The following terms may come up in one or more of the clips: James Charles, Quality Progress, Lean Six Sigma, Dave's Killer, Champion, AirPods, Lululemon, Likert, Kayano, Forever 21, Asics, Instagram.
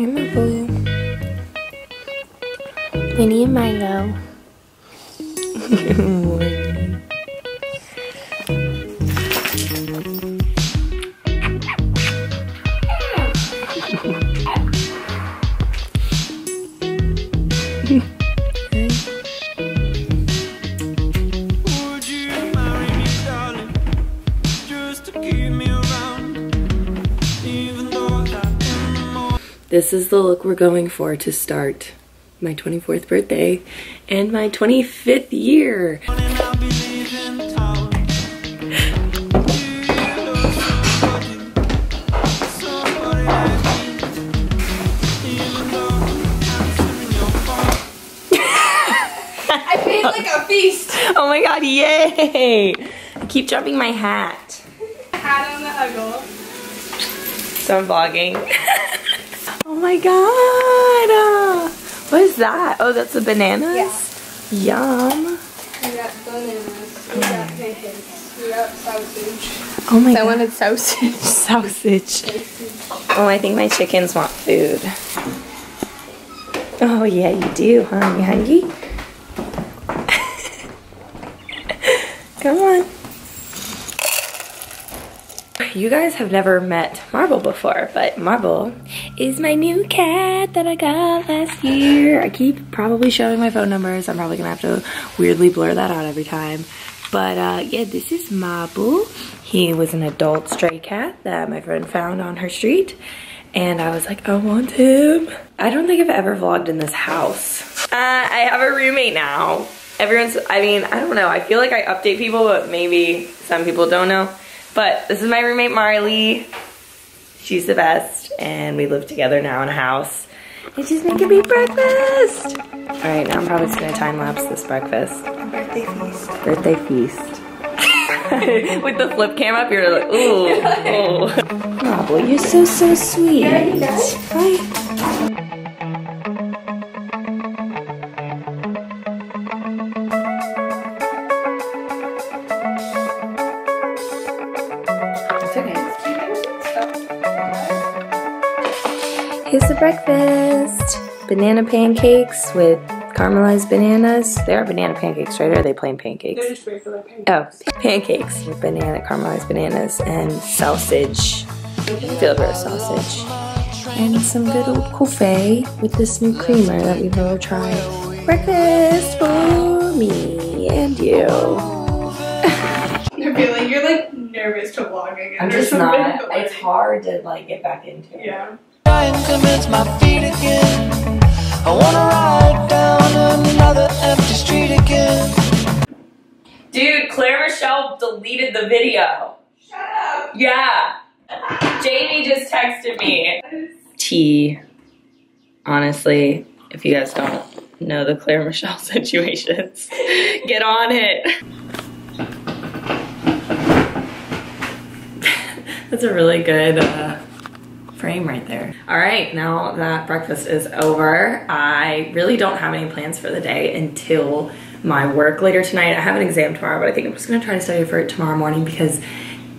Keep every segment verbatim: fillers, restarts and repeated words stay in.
Hey, my boo. Winnie and Milo. This is the look we're going for to start my twenty-fourth birthday and my twenty-fifth year. I made like a feast. Oh my god, yay! I keep dropping my hat. Hat on the uggle. So I'm vlogging. Oh my god! Uh, what is that? Oh, that's the bananas? Yeah. Yum. We got bananas. We got pancakes. We got sausage. Oh my god. I wanted sausage. Sausage. Sausage. Oh, I think my chickens want food. Oh, yeah, you do, huh? You hungry? Come on. You guys have never met Marble before, but Marble is my new cat that I got last year. I keep probably showing my phone numbers. I'm probably gonna have to weirdly blur that out every time. But uh, yeah, this is Marble. He was an adult stray cat that my friend found on her street. And I was like, I want him. I don't think I've ever vlogged in this house. Uh, I have a roommate now. Everyone's, I mean, I don't know. I feel like I update people, but maybe some people don't know. But this is my roommate, Marley. She's the best, and we live together now in a house. And she's making me breakfast! All right, now I'm probably just gonna time-lapse this breakfast. Birthday feast. Birthday feast. With the flip cam up, you're like, ooh, ooh. Aw, boy, you're so, so sweet. Hi. Here's the breakfast. Banana pancakes with caramelized bananas. They are banana pancakes, right? Or are they plain pancakes? They're just regular pancakes. Oh, pancakes with banana, caramelized bananas and sausage, field roast sausage. And some good old coffee with this new creamer that we've never tried. Breakfast for me and you. You're feeling, you're like nervous to vlog again. I'm just not, like, it's hard to like get back into it. Yeah. And convince my feet again. I wanna ride down another empty street again. Dude, Claire Michelle deleted the video. Shut up. Yeah. Jamie just texted me. Tea. Honestly, if you guys don't know the Claire Michelle situations, get on it. That's a really good uh frame right there. All right, now that breakfast is over, I really don't have any plans for the day until my work later tonight. I have an exam tomorrow, but I think I'm just gonna try to study for it tomorrow morning because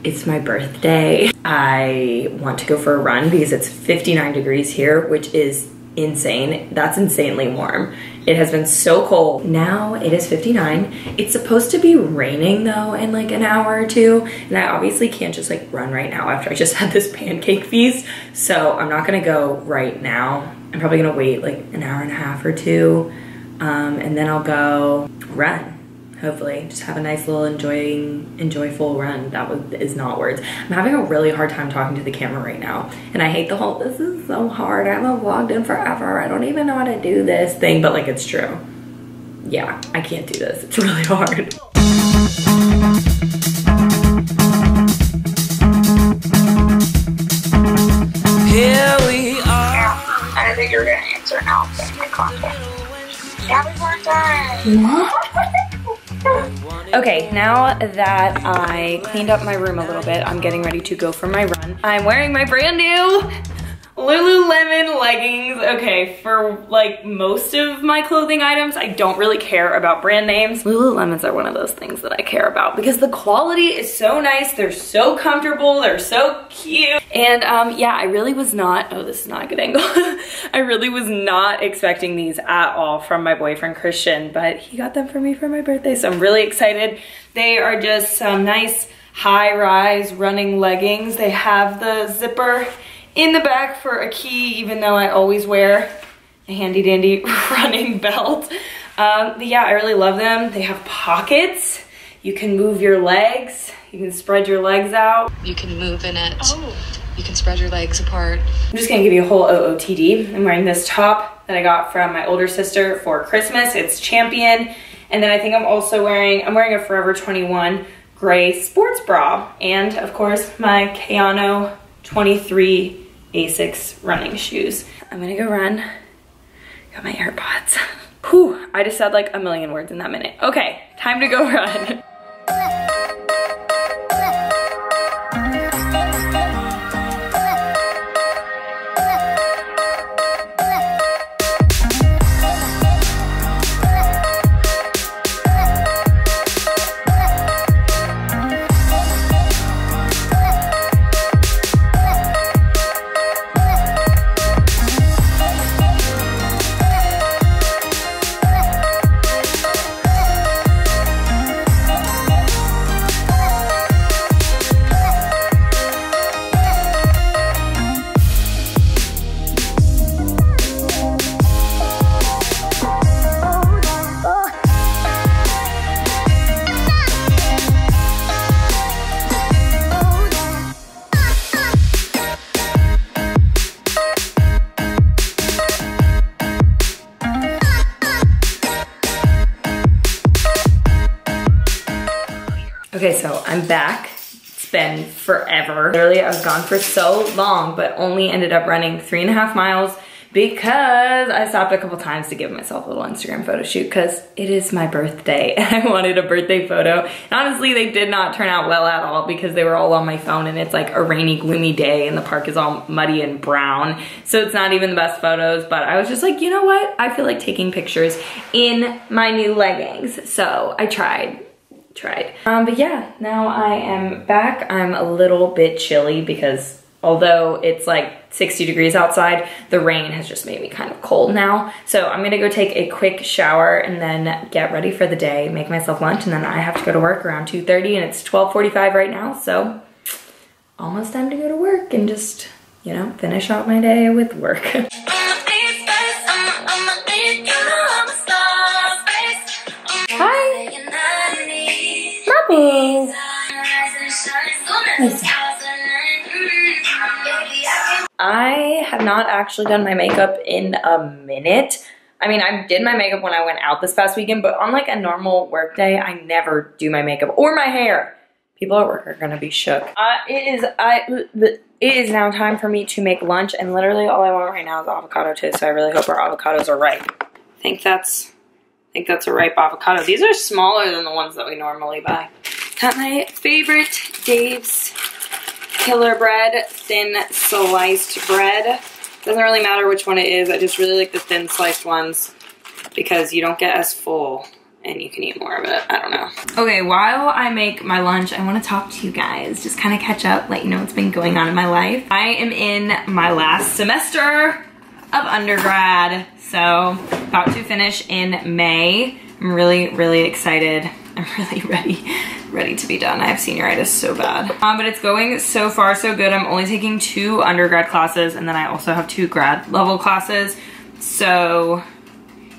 it's my birthday. I want to go for a run because it's fifty-nine degrees here, which is insane. That's insanely warm. It has been so cold. Now it is fifty-nine. It's supposed to be raining though in like an hour or two, and I obviously can't just like run right now after I just had this pancake feast, so I'm not gonna go right now. I'm probably gonna wait like an hour and a half or two, um, and then I'll go run. Hopefully, just have a nice little enjoying, enjoyful run. That was, is not words. I'm having a really hard time talking to the camera right now. And I hate the whole, this is so hard. I haven't vlogged in forever. I don't even know how to do this thing, but like it's true. Yeah, I can't do this. It's really hard. Here we are. Yeah, I think you're gonna answer now. Happy birthday. What? Okay, now that I cleaned up my room a little bit, I'm getting ready to go for my run. I'm wearing my brand new Lululemon leggings. Okay, for like most of my clothing items, I don't really care about brand names. Lululemons are one of those things that I care about because the quality is so nice. They're so comfortable. They're so cute. And um, yeah, I really was not, oh, this is not a good angle. I really was not expecting these at all from my boyfriend, Christian, but he got them for me for my birthday. So I'm really excited. They are just some nice high-rise running leggings. They have the zipper in the back for a key, even though I always wear a handy dandy running belt. Um, but yeah, I really love them. They have pockets. You can move your legs. You can spread your legs out. You can move in it. Oh. You can spread your legs apart. I'm just gonna give you a whole O O T D. I'm wearing this top that I got from my older sister for Christmas. It's Champion. And then I think I'm also wearing, I'm wearing a Forever twenty-one gray sports bra. And of course my Kayano twenty-three Asics running shoes. I'm gonna go run. Got my AirPods. Whew, I just said like a million words in that minute. Okay, time to go run. Okay, so I'm back. It's been forever. Literally, I was gone for so long, but only ended up running three and a half miles because I stopped a couple times to give myself a little Instagram photo shoot because it is my birthday and I wanted a birthday photo. And honestly, they did not turn out well at all because they were all on my phone and it's like a rainy, gloomy day and the park is all muddy and brown. So it's not even the best photos, but I was just like, you know what? I feel like taking pictures in my new leggings. So I tried. tried. Um, but yeah, now I am back. I'm a little bit chilly because although it's like sixty degrees outside, the rain has just made me kind of cold now. So I'm gonna go take a quick shower and then get ready for the day, make myself lunch, and then I have to go to work around two thirty and it's twelve forty-five right now. So almost time to go to work and just, you know, finish out my day with work. I have not actually done my makeup in a minute. I mean, I did my makeup when I went out this past weekend, but on like a normal work day, I never do my makeup or my hair. People at work are gonna be shook. Uh, it is I. It is now time for me to make lunch, and literally all I want right now is avocado toast. So I really hope our avocados are ripe. I think that's I think that's a ripe avocado. These are smaller than the ones that we normally buy. Got my favorite Dave's Killer bread, thin sliced bread. Doesn't really matter which one it is. I just really like the thin sliced ones because you don't get as full and you can eat more of it. I don't know. Okay, while I make my lunch, I want to talk to you guys. Just kind of catch up, let you know what's been going on in my life. I am in my last semester of undergrad, so about to finish in May. I'm really, really excited. I'm really ready, ready to be done. I have senioritis so bad. Um, but it's going so far so good. I'm only taking two undergrad classes and then I also have two grad level classes. So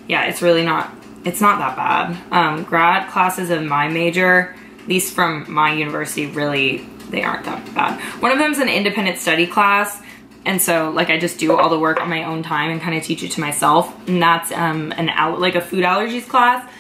yeah, it's really not, it's not that bad. Um, grad classes of my major, at least from my university, really, they aren't that bad. One of them is an independent study class. And so like I just do all the work on my own time and kind of teach it to myself. And that's um, an out, like a food allergies class.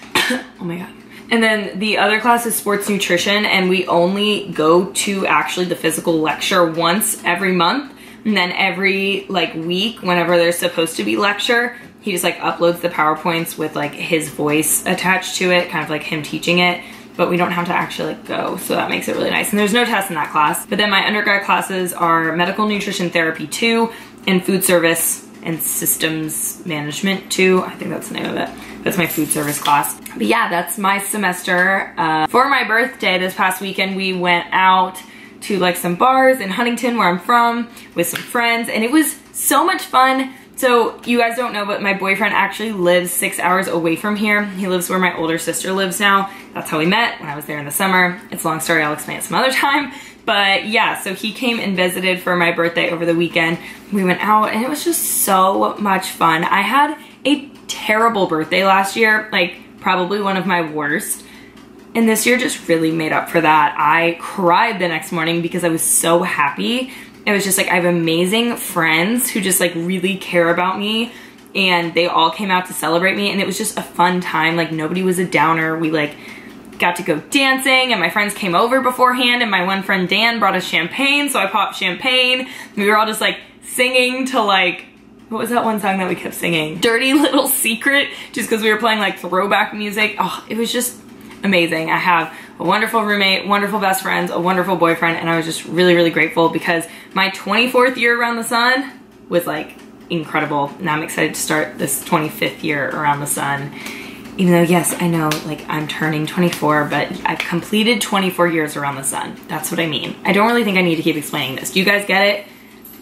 Oh my God. And then the other class is sports nutrition, and we only go to actually the physical lecture once every month. And then every like week, whenever there's supposed to be lecture, he just like uploads the PowerPoints with like his voice attached to it, kind of like him teaching it, but we don't have to actually like, go. So that makes it really nice. And there's no test in that class. But then my undergrad classes are medical nutrition therapy two and food service and systems management too. I think that's the name of it. That's my food service class. But yeah, that's my semester. Uh, for my birthday this past weekend, we went out to like some bars in Huntington, where I'm from, with some friends, and it was so much fun. So you guys don't know, but my boyfriend actually lives six hours away from here. He lives where my older sister lives now. That's how we met, when I was there in the summer. It's a long story, I'll explain it some other time. But yeah, so he came and visited for my birthday over the weekend. We went out and it was just so much fun. I had a terrible birthday last year, like probably one of my worst. And this year just really made up for that. I cried the next morning because I was so happy. It was just like, I have amazing friends who just like really care about me, and they all came out to celebrate me, and it was just a fun time. Like, nobody was a downer. We like got to go dancing, and my friends came over beforehand, and my one friend Dan brought us champagne, so I popped champagne. We were all just like singing to like, what was that one song that we kept singing? Dirty Little Secret, just because we were playing like throwback music. Oh, it was just amazing. I have a wonderful roommate, wonderful best friends, a wonderful boyfriend, and I was just really, really grateful because my twenty-fourth year around the sun was like incredible. And I'm excited to start this twenty-fifth year around the sun. Even though, yes, I know like I'm turning twenty-four, but I've completed twenty-four years around the sun. That's what I mean. I don't really think I need to keep explaining this. Do you guys get it?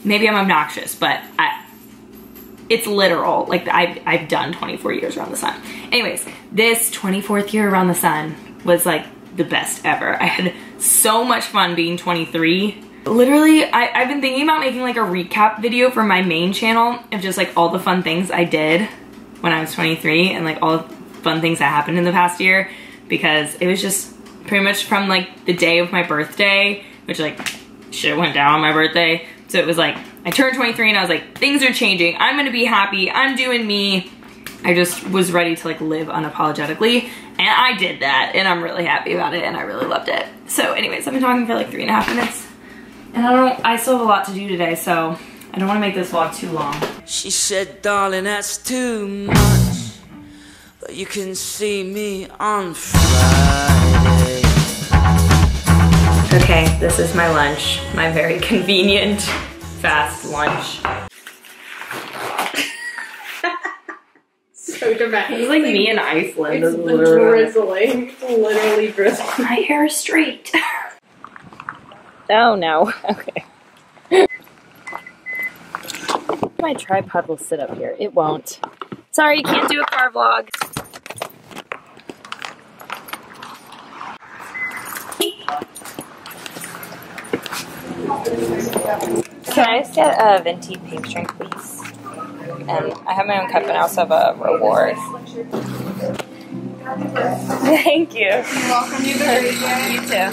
Maybe I'm obnoxious, but I, it's literal. Like I've, I've done twenty-four years around the sun. Anyways, this twenty-fourth year around the sun was like the best ever. I had so much fun being twenty-three. Literally, I, I've been thinking about making like a recap video for my main channel of just like all the fun things I did when I was twenty-three and like all the fun things that happened in the past year, because it was just pretty much from like the day of my birthday, which like shit went down on my birthday. So it was like, I turned twenty-three and I was like, things are changing. I'm gonna be happy. I'm doing me. I just was ready to like live unapologetically, and I did that, and I'm really happy about it, and I really loved it. So anyways, I've been talking for like three and a half minutes, and I don't, I still have a lot to do today, so I don't want to make this vlog too long. She said, darling, that's too much, but you can see me on Friday. Okay, this is my lunch, my very convenient fast lunch. So dramatic. It's like me in Iceland. It's drizzling, literally drizzling. My hair is straight. Oh no, okay. My tripod will sit up here, it won't. Sorry, you can't do a car vlog. Can I just get a venti pink drink, please? And I have my own cup, and I also have a reward. Thank you. You're welcome. You too.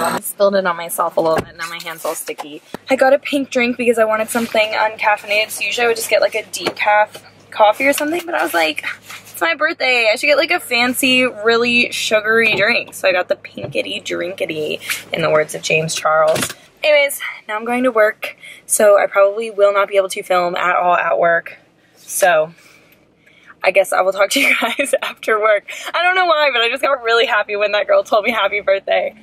I spilled it on myself a little bit, and now my hand's all sticky. I got a pink drink because I wanted something uncaffeinated, so usually I would just get like a decaf coffee or something, but I was like, it's my birthday, I should get like a fancy, really sugary drink. So I got the pinkity drinkity, in the words of James Charles. Anyways, now I'm going to work, so I probably will not be able to film at all at work. So I guess I will talk to you guys after work. I don't know why, but I just got really happy when that girl told me happy birthday.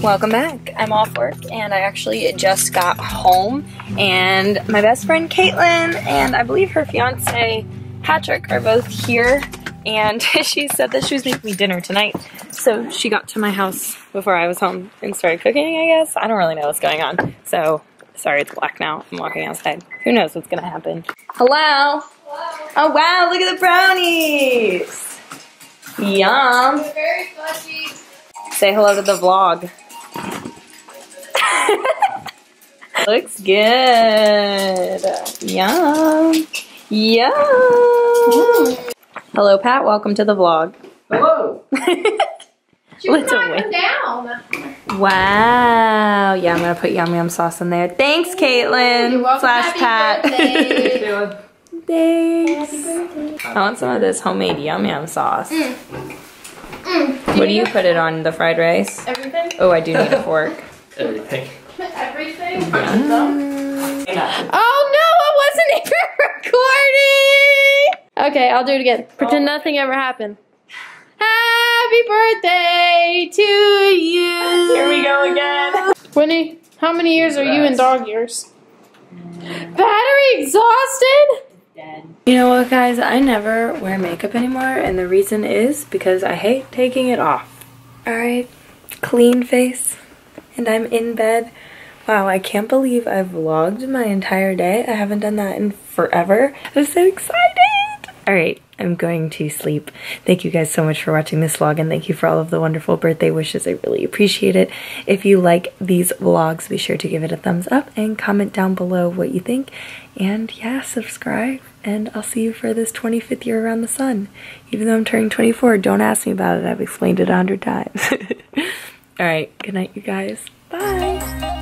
Welcome back. I'm off work, and I actually just got home, and my best friend Caitlin and I believe her fiance Patrick are both here, and she said that she was making me dinner tonight. So she got to my house before I was home and started cooking, I guess. I don't really know what's going on. So sorry, it's black now. I'm walking outside. Who knows what's gonna happen? Hello. Hello. Oh wow, look at the brownies. Yum. They're very flushy. Say hello to the vlog. Looks good. Yum. Yum. Mm. Hello, Pat. Welcome to the vlog. Hello. Let's wait. Down. Wow. Yeah, I'm going to put yum yum sauce in there. Thanks, Caitlin. You're welcome. Slash Happy Pat. birthdays. Happy birthday. I want some of this homemade yum yum sauce. Mm. Mm. What do you put it on? The fried rice? Everything. Oh, I do need a fork. Everything. Everything? Mm. Oh no, I wasn't even recording! Okay, I'll do it again. Pretend oh. nothing ever happened. Happy birthday to you! Here we go again. Winnie, how many years are you in dog years? Battery exhausted? Dead. You know what, guys? I never wear makeup anymore, and the reason is because I hate taking it off. Alright, clean face, and I'm in bed. Wow, I can't believe I vlogged my entire day. I haven't done that in forever. I'm so excited! Alright, I'm going to sleep. Thank you guys so much for watching this vlog, and thank you for all of the wonderful birthday wishes. I really appreciate it. If you like these vlogs, be sure to give it a thumbs up and comment down below what you think. And yeah, subscribe, and I'll see you for this twenty-fifth year around the sun. Even though I'm turning twenty-four, don't ask me about it. I've explained it a hundred times. All right, good night, you guys. Bye.